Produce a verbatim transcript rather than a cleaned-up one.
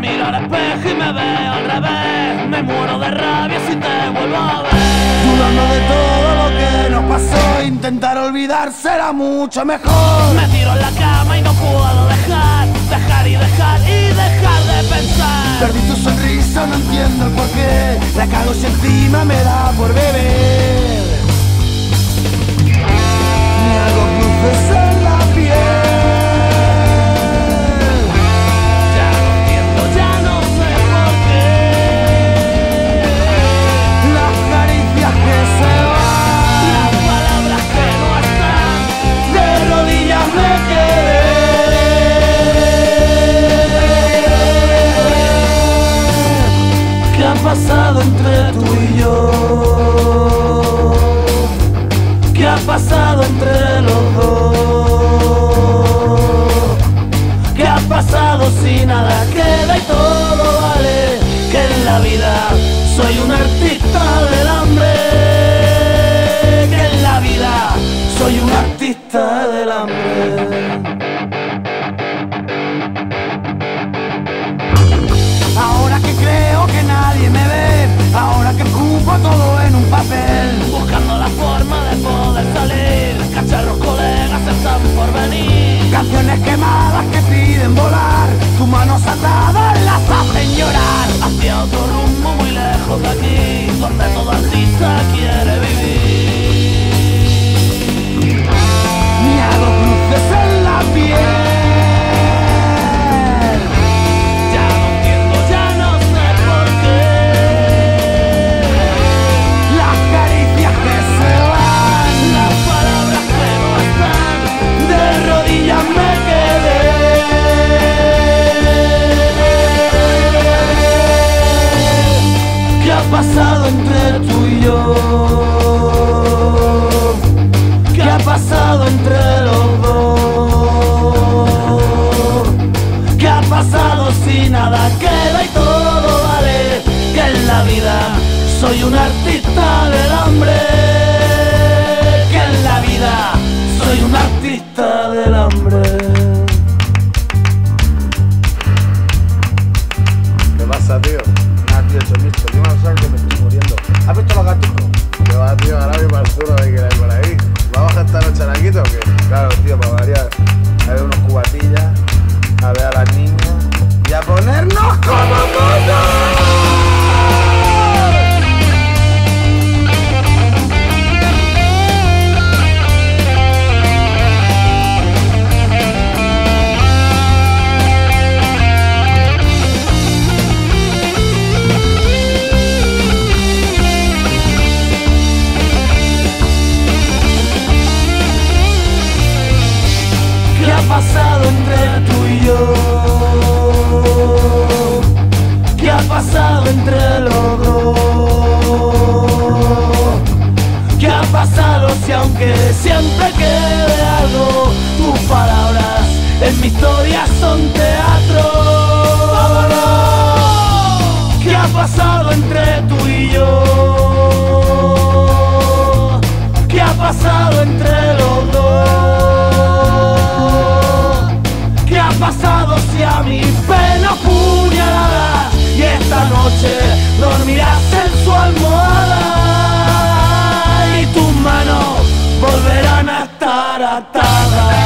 miro al espejo y me veo al revés. Me muero de rabia si te vuelvo a ver. Dudando de todo lo que nos pasó, intentar olvidar será mucho mejor. Me tiro en la cama y no puedo dejar, dejar y dejar y dejar de pensar. Perdí tu sonrisa, no entiendo el porqué, la cago y encima me da por beber. Me hago cruces en la piel. ¿Qué ha pasado entre tú y yo? ¿Qué ha pasado entre los dos? ¿Qué ha pasado si nada queda y todo vale? Que en la vida soy un artista del hambre. Que en la vida soy un artista del hambre. Todo en un papel, buscando la forma de poder salir. Cacharros colegas están por venir. Canciones quemadas que piden volar. Tus manos atadas las hacen llorar. Hacia otro rumbo muy lejos de aquí, donde todo artista quiere vivir. Me hago cruces en la piel. ¿Qué ha pasado entre tú y yo? ¿Qué ha pasado entre los dos? ¿Qué ha pasado si nada queda y todo vale? Que en la vida soy un artista del hambre. Que en la vida soy un artista del hambre. ¿Qué pasa, tío? dieciocho mil, yo no sé que me estoy muriendo. ¿Has visto los gatitos? Que va, tío, ahora voy para el sur, hay que ir por ahí. ¿Va a bajar esta noche al Anguito o qué? Claro, tío, para variar. A ver unos cubatillas, a ver a las niñas y a ponernos como monos. ¿Qué ha pasado entre tú y yo? ¿Qué ha pasado entre los dos? ¿Qué ha pasado si aunque siempre quede algo, tus palabras en mi historia son teatro? ¿Qué ha pasado entre tú y yo? ¿Qué ha pasado entre los dos? ¿Qué ha pasado si a mi pena puñaladas y esta noche dormirás en su almohada y tus manos volverán a estar atadas?